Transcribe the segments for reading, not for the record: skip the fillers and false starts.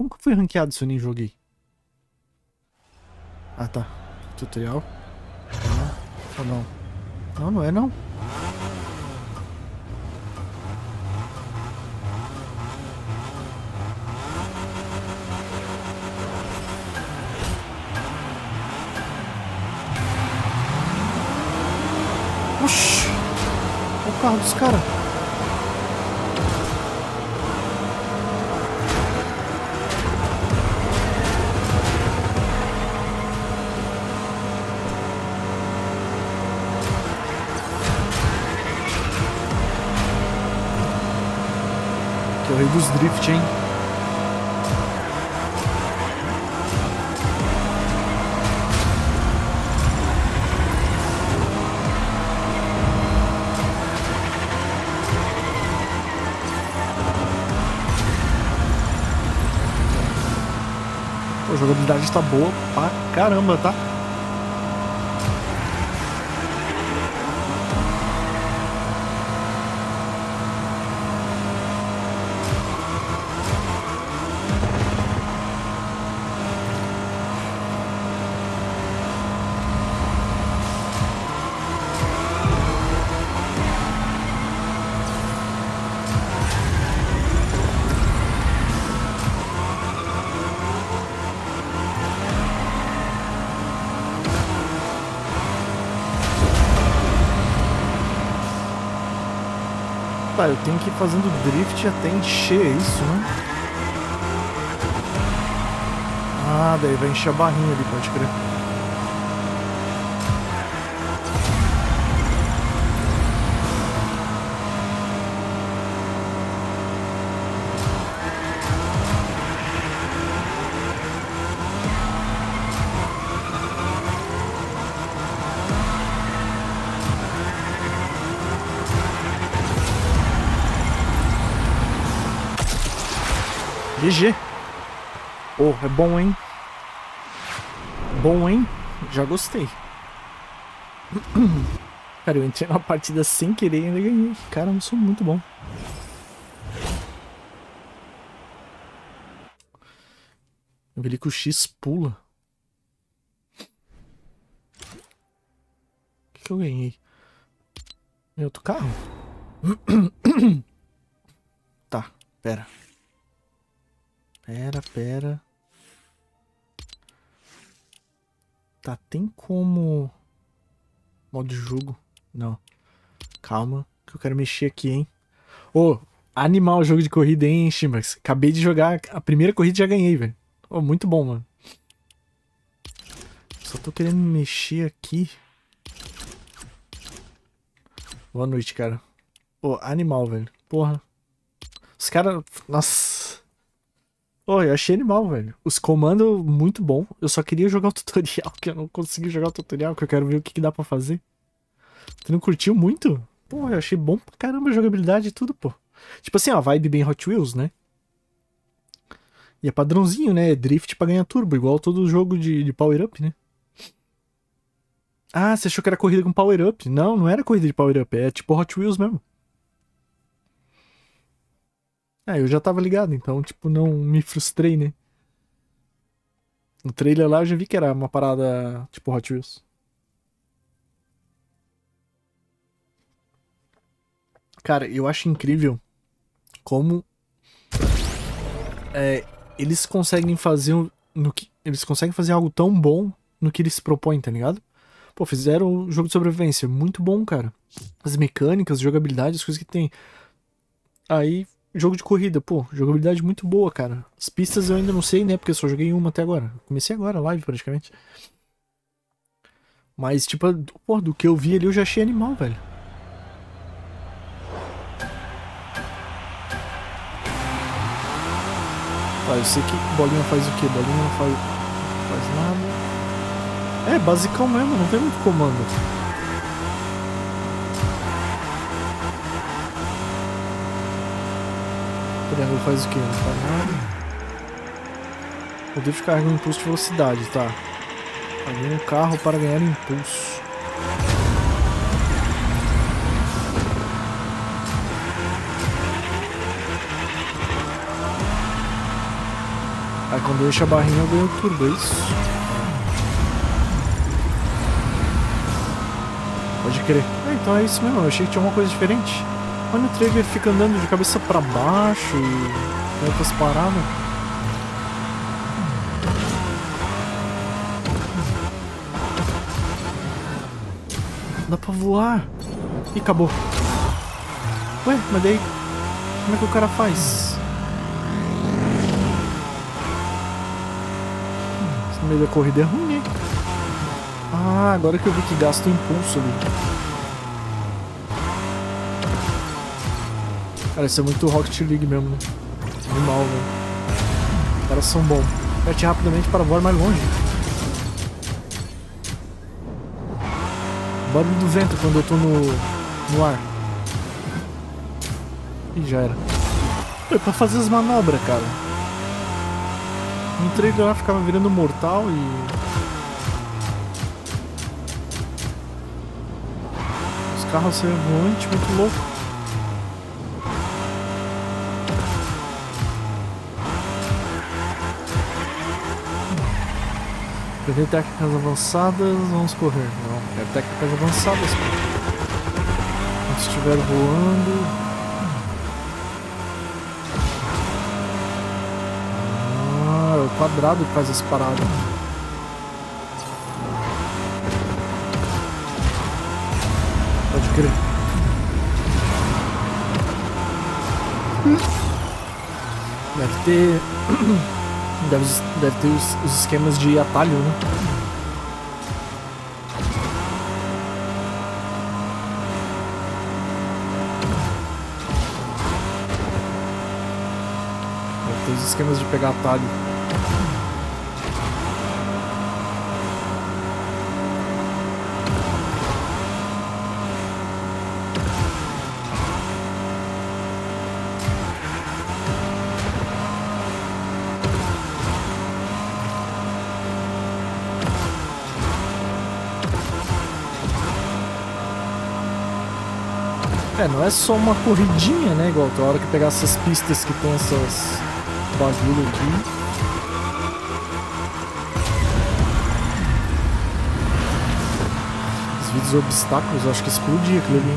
Como que eu fui ranqueado se eu nem joguei? Ah, tá. Tutorial. Ou não? Não, não é não. Oxi! Olha o carro dos caras. Rei dos drift, hein? Pô, a jogabilidade está boa pra caramba, tá? Eu tenho que ir fazendo drift até encher, é isso, né? Ah, daí vai encher a barrinha ali, pode crer. GG. Pô, é bom, hein? Bom, hein? Já gostei. Cara, eu entrei na partida sem querer e ainda ganhei. Cara, eu sou muito bom. Eu vi que o X pula. O que eu ganhei? Meu outro carro? Tá, pera. Pera. Tá, tem como... Modo de jogo? Não. Calma, que eu quero mexer aqui, hein. Ô, animal jogo de corrida, hein, Shimax. Acabei de jogar a primeira corrida e já ganhei, velho. Ô, muito bom, mano. Só tô querendo mexer aqui. Boa noite, cara. Ô, animal, velho. Porra. Os caras... Nossa... Oh, eu achei animal, velho. Os comandos, muito bom. Eu só queria jogar o tutorial, que eu não consegui jogar o tutorial, que eu quero ver o que, que dá pra fazer. Tu não curtiu muito? Pô, eu achei bom pra caramba a jogabilidade e tudo, pô. Tipo assim, ó, vibe bem Hot Wheels, né? E é padrãozinho, né? É drift pra ganhar turbo, igual todo jogo de power-up, né? Ah, você achou que era corrida com power-up? Não, não era corrida de power-up, é tipo Hot Wheels mesmo. Ah, eu já tava ligado, então, tipo, não me frustrei, né? No trailer lá eu já vi que era uma parada, tipo, Hot Wheels. Cara, eu acho incrível como eles conseguem fazer eles conseguem fazer algo tão bom no que eles propõem, tá ligado? Pô, fizeram um jogo de sobrevivência muito bom, cara. As mecânicas, jogabilidade, as coisas que tem. Aí... Jogo de corrida, pô, jogabilidade muito boa, cara. As pistas eu ainda não sei, né, porque eu só joguei uma até agora. Comecei agora a live, praticamente. Mas, tipo, pô, do que eu vi ali eu já achei animal, velho. Ah, eu sei que bolinha faz o quê? Bolinha não faz nada. É, basicão mesmo, não tem muito comando. Triângulo faz o que? Não faz nada. Poder de carga um impulso de velocidade, tá? Alinha o carro para ganhar impulso. Aí quando eu encho a barrinha eu ganho turbo, é isso? Pode crer. Ah, então é isso mesmo, eu achei que tinha uma coisa diferente. Mas no trailer fica andando de cabeça pra baixo e outras paradas. Dá pra voar. E acabou. Ué, mas daí como é que o cara faz? No meio da corrida é ruim, hein? Ah, agora que eu vi que gasta o impulso ali. Cara, isso é muito Rocket League mesmo, né? Animal, velho. Os caras são bons. Aperte rapidamente para voar mais longe. Barulho do vento quando eu tô no ar. Ih, já era. Foi pra fazer as manobras, cara. No trailer lá ficava virando mortal e... Os carros são voantes, muito louco. Perder técnicas avançadas, vamos correr. Não, é técnicas avançadas. Quando estiver voando... Quadrado que faz as paradas. Pode crer. Deve ter. Deve ter os esquemas de atalho, né? Deve ter os esquemas de pegar atalho. É, não é só uma corridinha, né? Igual a hora que pegar essas pistas que tem essas bagulho aqui. Os vídeos obstáculos, eu acho que explodia aquilo ali.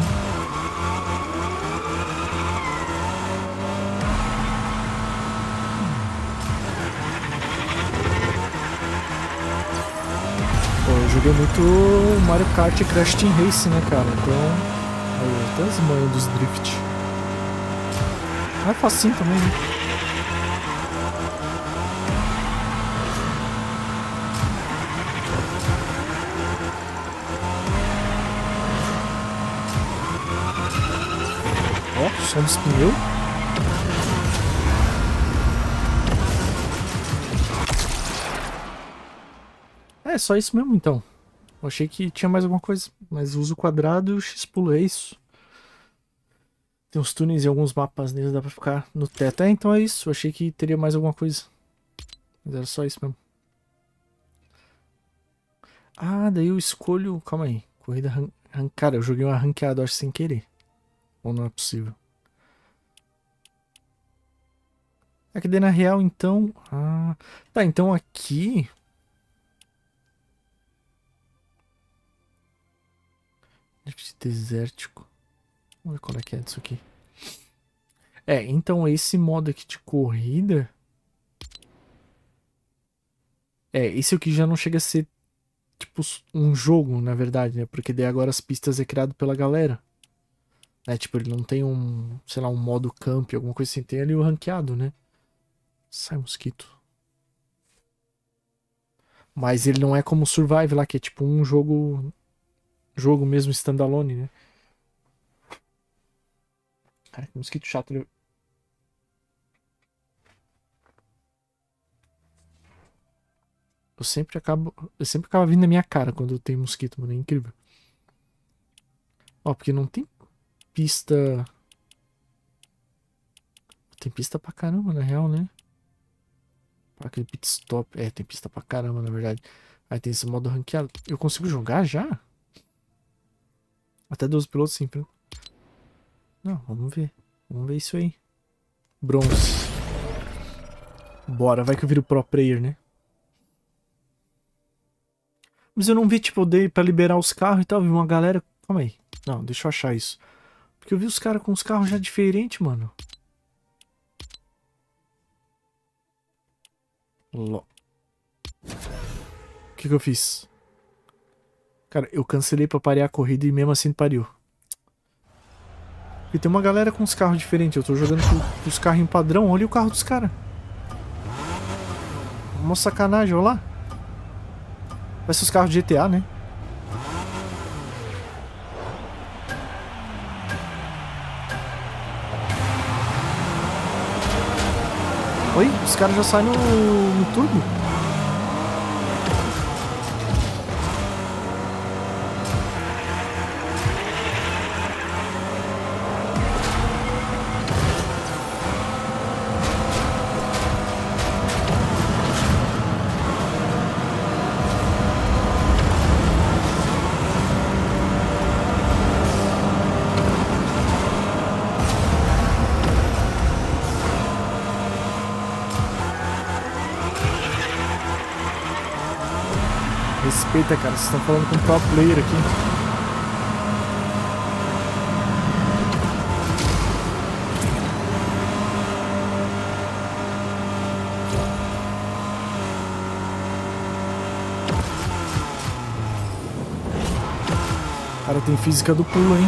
Pô, eu joguei muito Mario Kart e Crash Team Racing, né, cara? Então... até as manhas dos drift. Ah, é facinho também, né? Ó, som dos pneus. É só isso mesmo então. Eu achei que tinha mais alguma coisa, mas uso quadrado e o X pulo, é isso. Tem uns túneis e alguns mapas neles, dá pra ficar no teto. É, então é isso. Eu achei que teria mais alguma coisa. Mas era só isso mesmo. Ah, daí eu escolho... Calma aí. Corrida arrancada. Eu joguei uma ranqueada, acho, sem querer. Ou não é possível. É que daí na real, então... Ah... Tá, então aqui... Desértico. Vamos ver qual é que é disso aqui. É, então esse modo aqui de corrida... É, esse aqui já não chega a ser tipo um jogo, na verdade, né? Porque daí agora as pistas é criado pela galera. É, tipo, ele não tem um, sei lá, um modo camp, alguma coisa assim. Tem ali o ranqueado, né? Sai mosquito. Mas ele não é como o Survive lá, que é tipo um jogo... Jogo mesmo standalone, né? Cara, que mosquito chato. Eu sempre acabo vindo na minha cara quando tem mosquito, mano. É incrível. Ó, porque não tem pista. Tem pista pra caramba, na real, né? Pra aquele pit stop. É, tem pista pra caramba, na verdade. Aí tem esse modo ranqueado. Eu consigo jogar já? Até 12 pilotos sempre. Não, vamos ver. Vamos ver isso aí. Bronze. Bora, vai que eu viro pro player, né? Mas eu não vi, tipo, eu dei pra liberar os carros e tal, vi uma galera... Calma aí. Não, deixa eu achar isso. Porque eu vi os caras com os carros já diferentes, mano. Ló. O que que eu fiz? Cara, eu cancelei pra parear a corrida e mesmo assim pariu. E tem uma galera com os carros diferentes. Eu tô jogando com os carros em padrão. Olha o carro dos caras. Uma sacanagem, olha lá. Vai ser os carros de GTA, né? Oi, os caras já saem no turbo. Respeita, cara, vocês estão falando com um pro player aqui. Cara, tem física do pulo, hein?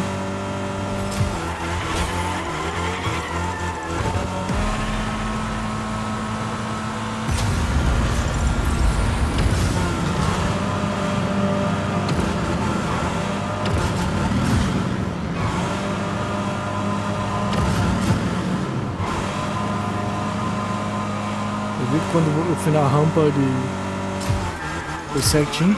Quando eu fui na rampa de... Foi certinho.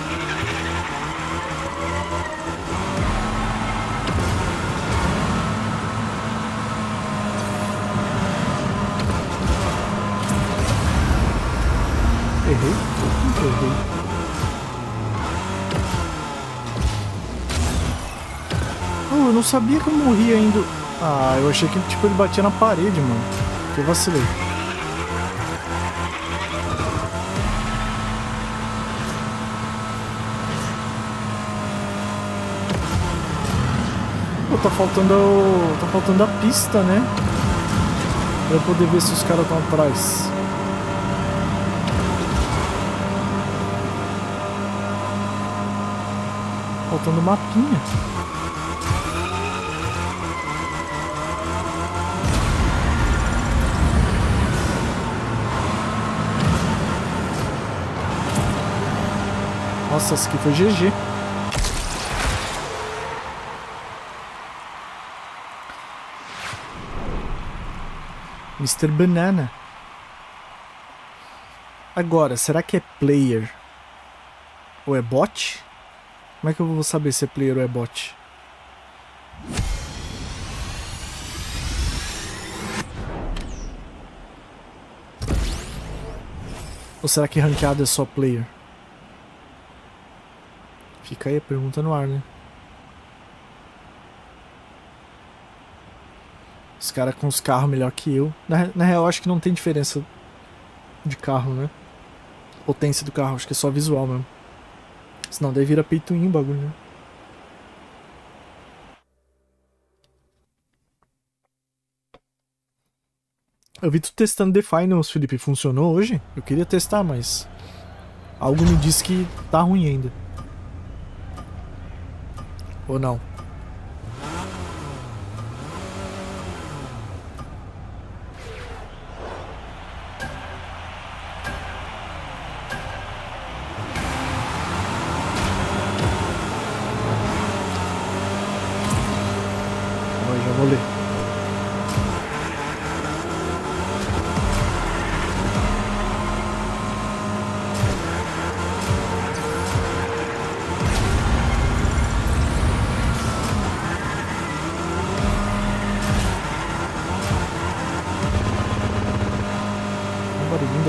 Errei? Não errei. Oh, eu não sabia que eu morria ainda. Ah, eu achei que tipo, ele batia na parede, mano. Que eu vacilei. Tá faltando a pista, né? Pra poder ver se os caras estão atrás. Faltando mapinha. Nossa, essa aqui foi GG. Mr. Banana. Agora, será que é player ou é bot? Como é que eu vou saber se é player ou é bot? Ou será que ranqueado é só player? Fica aí a pergunta no ar, né? Os caras com os carros melhor que eu. Na real, acho que não tem diferença de carro, né? Potência do carro, acho que é só visual mesmo. Senão daí vira peitoinho o bagulho, né? Eu vi tu testando The Finals, Felipe. Funcionou hoje? Eu queria testar, mas... algo me diz que tá ruim ainda. Ou não?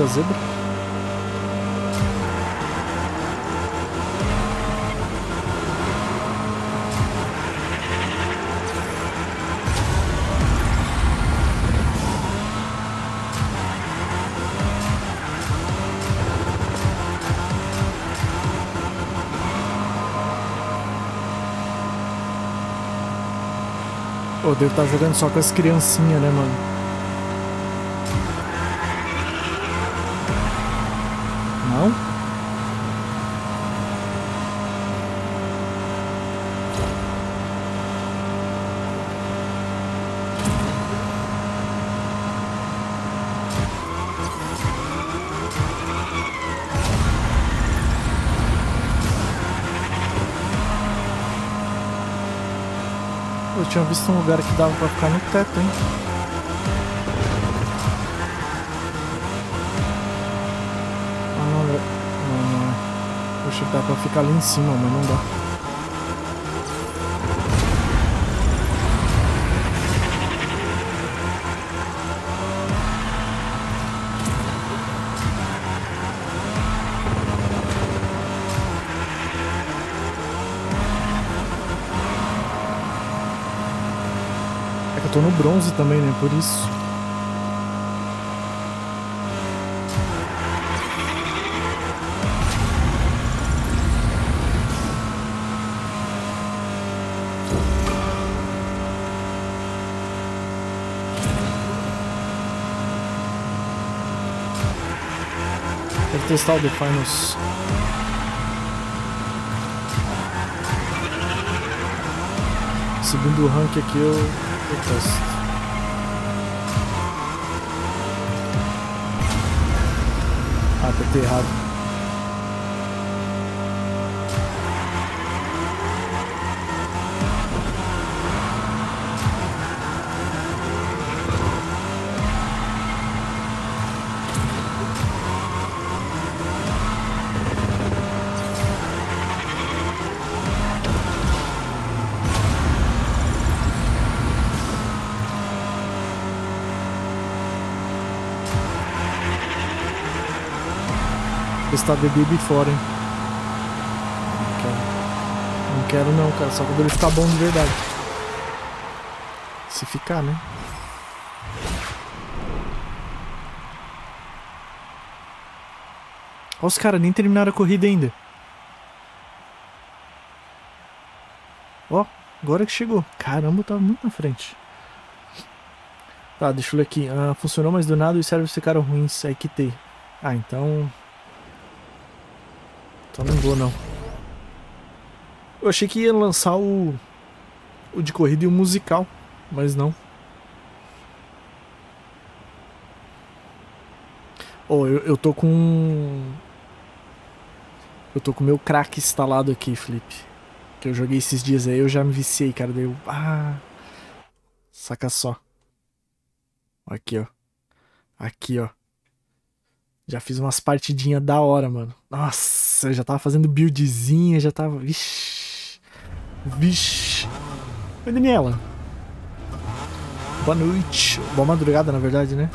Zebra. Eu devo estar jogando só com as criancinhas, né, mano? Não? Eu tinha visto um lugar que dava pra ficar no teto, hein? Ah, não, não, não. Poxa, dá pra ficar ali em cima, mas não dá. Tô no bronze também, né? Por isso. Tem que testar o The Finals. Segundo o rank aqui eu testo. Ah, apertei errado. Testar The Baby fora, hein? Não quero. Não quero não, cara. Só quando ele ficar bom de verdade. Se ficar, né? Olha os caras, nem terminaram a corrida ainda. Ó, agora que chegou. Caramba, eu tava muito na frente. Tá, deixa eu ler aqui. Ah, funcionou, mas do nada os servers ficaram ruins. Aí quitei. Ah, então... não vou não. Eu achei que ia lançar o de corrida e o musical, mas não. Oh, eu tô com... eu tô com o meu crack instalado aqui, Felipe. Que eu joguei esses dias aí, eu já me viciei, cara. Daí eu... ah, saca só. Aqui, ó. Aqui, ó. Já fiz umas partidinhas da hora, mano. Nossa, eu já tava fazendo buildzinha, já tava... vixi. Vixi. Oi, Daniela. Boa noite. Boa madrugada, na verdade, né?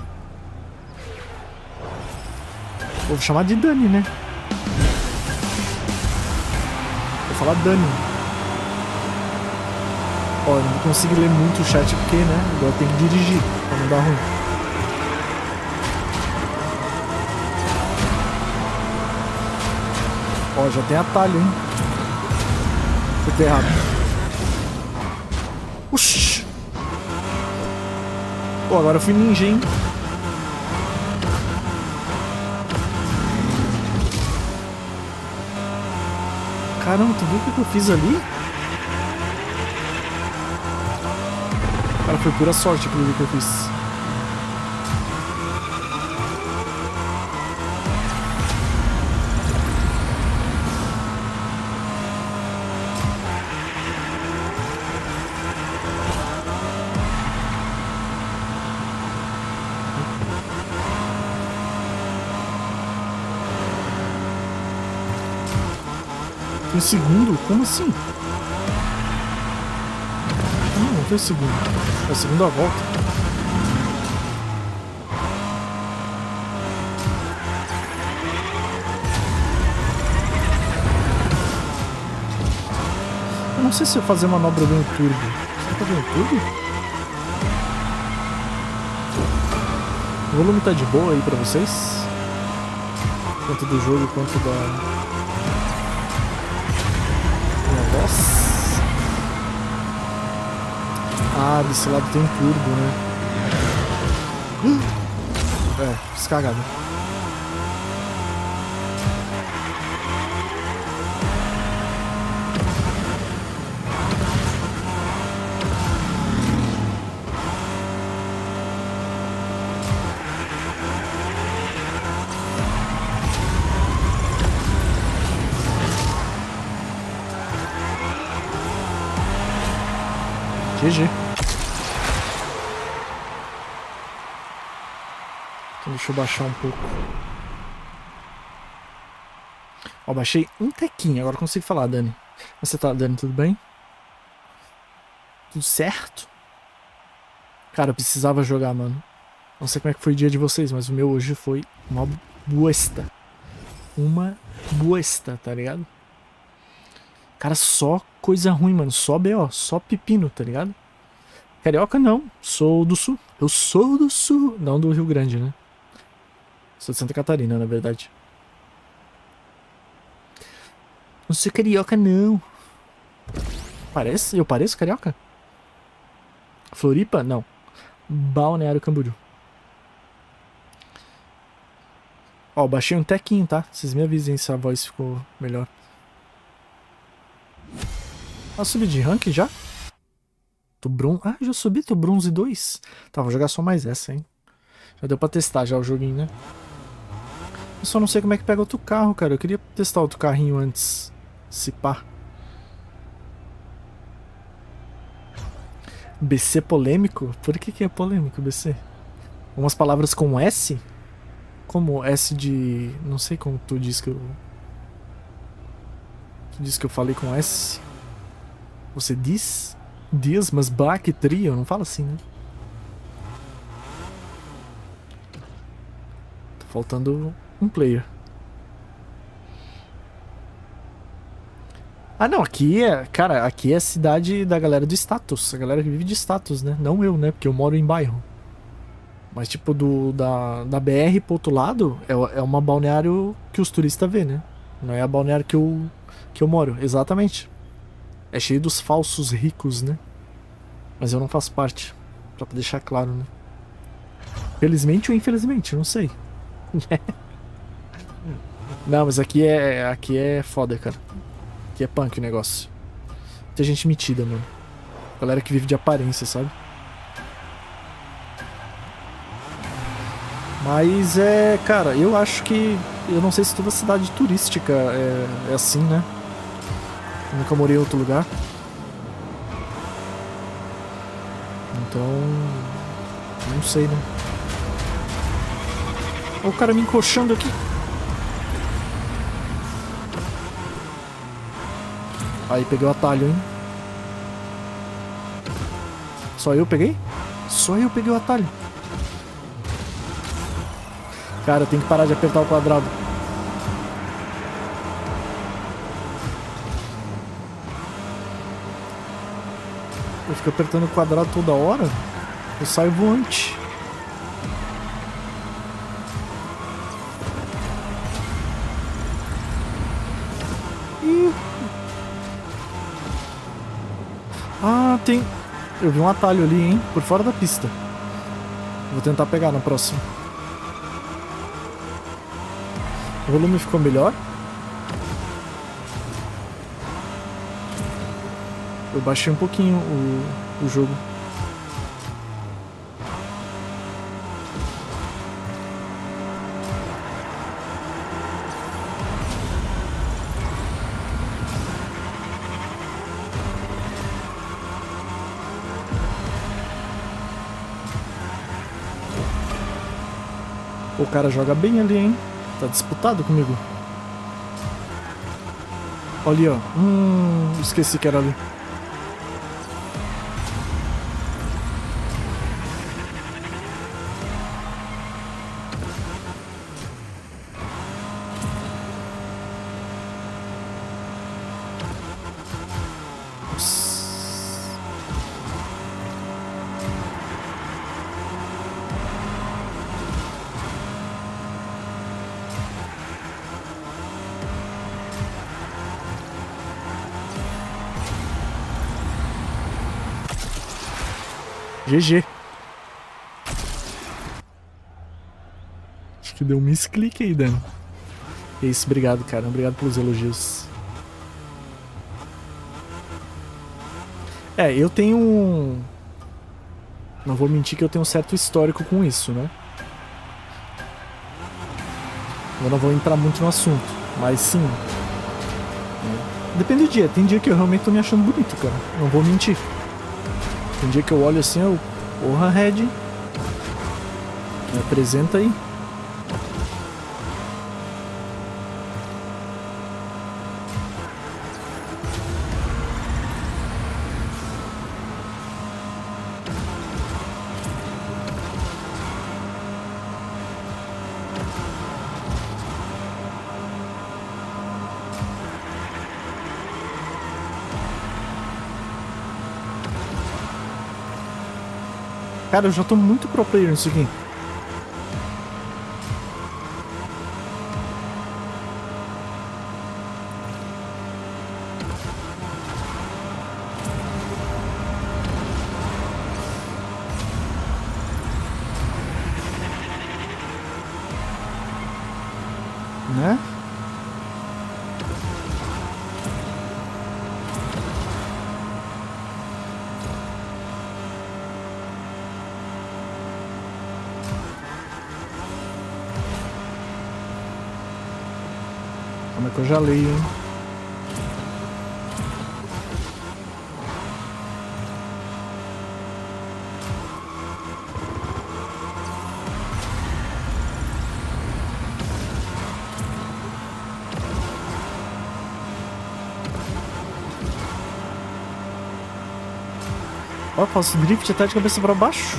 Vou chamar de Dani, né? Vou falar Dani. Ó, eu não consigo ler muito o chat porque, né? Agora eu tenho que dirigir, pra não dar ruim. Ó, já tem atalho, hein? Fui errado. Oxi! Pô, agora eu fui ninja, hein? Caramba, tu viu o que eu fiz ali? Cara, foi pura sorte aquilo que eu fiz. Um segundo? Como assim? Não foi o segundo. É o segundo a volta. Eu não sei se eu fazer manobra dando turbo. Será que tá dando turbo? O volume tá de boa aí pra vocês? Tanto do jogo quanto da... Ah, desse lado tem um turbo, né? É, descagado. GG. Então deixa eu baixar um pouco. Ó, baixei um tequinho, agora consigo falar, Dani. Você tá, Dani, tudo bem? Tudo certo? Cara, eu precisava jogar, mano. Não sei como é que foi o dia de vocês, mas o meu hoje foi uma bosta. Uma bosta, tá ligado? Cara, só coisa ruim, mano. Só B.O. Só pepino, tá ligado? Carioca, não. Sou do Sul. Eu sou do Sul. Não do Rio Grande, né? Sou de Santa Catarina, na verdade. Não sou carioca, não. Parece? Eu pareço carioca? Floripa? Não. Balneário Camboriú. Ó, baixei um tequinho, tá? Vocês me avisem se a voz ficou melhor. Ah, subi de rank já? Tô bronze... Ah, já subi, tô bronze 2. Tá, vou jogar só mais essa, hein. Já deu pra testar já o joguinho, né? Eu só não sei como é que pega outro carro, cara. Eu queria testar outro carrinho antes. Se pá. BC polêmico? Por que é polêmico, BC? Umas palavras com S? Como S de... Não sei como tu diz que eu... Tu diz que eu falei com S... Você diz? Diz, mas bactria, eu não falo assim, né? Tá faltando um player. Ah, não, aqui é... Cara, aqui é a cidade da galera do status. A galera que vive de status, né? Não eu, né? Porque eu moro em bairro. Mas, tipo, da BR pro outro lado, é uma balneário que os turistas vê, né? Não é a balneário que eu moro, exatamente. É cheio dos falsos ricos, né? Mas eu não faço parte. Pra deixar claro, né? Felizmente ou infelizmente, não sei. Não, mas aqui é foda, cara. Aqui é punk o negócio. Tem gente metida, mano. Galera que vive de aparência, sabe? Mas é... Cara, eu acho que... Eu não sei se toda cidade turística é assim, né? Nunca morei em outro lugar. Então... Não sei, né? Olha o cara me encoxando aqui. Aí, peguei o atalho, hein? Só eu peguei? Só eu peguei o atalho. Cara, eu tenho que parar de apertar o quadrado. Eu fico apertando o quadrado toda hora, eu saio voante. Ah, tem... Eu vi um atalho ali, hein? Por fora da pista. Vou tentar pegar na próxima. O volume ficou melhor. Eu baixei um pouquinho o jogo. O cara joga bem ali, hein? Tá disputado comigo. Olha ali, ó. Esqueci que era ali. GG. Acho que deu um misclick aí, Dani. É isso, obrigado, cara. Obrigado pelos elogios. É, eu tenho um... Não vou mentir que eu tenho um certo histórico com isso, né? Eu não vou entrar muito no assunto, mas sim. Depende do dia. Tem dia que eu realmente tô me achando bonito, cara. Não vou mentir. Tem dia que eu olho assim, eu... Porra, Red. Me apresenta aí. Cara, eu já tô muito pro player nisso aqui. Né? Que eu já leio, hein? Ó, faço drift até de cabeça pra baixo.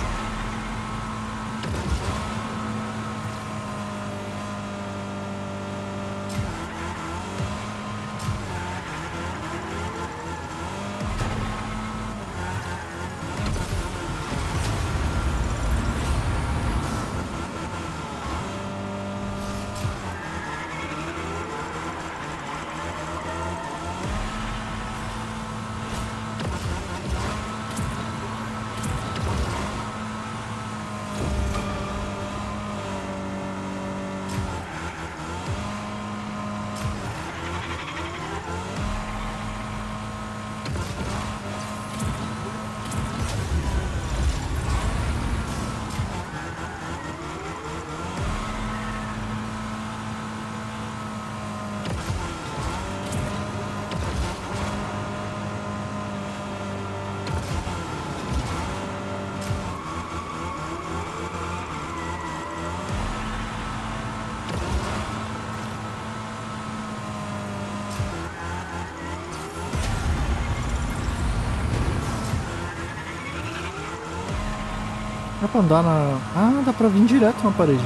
Dá pra andar na... Ah, dá pra vir direto na parede.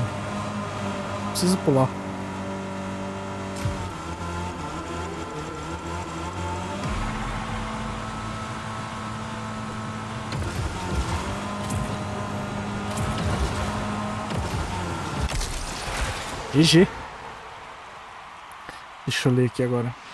Preciso pular. GG. Deixa eu ler aqui agora.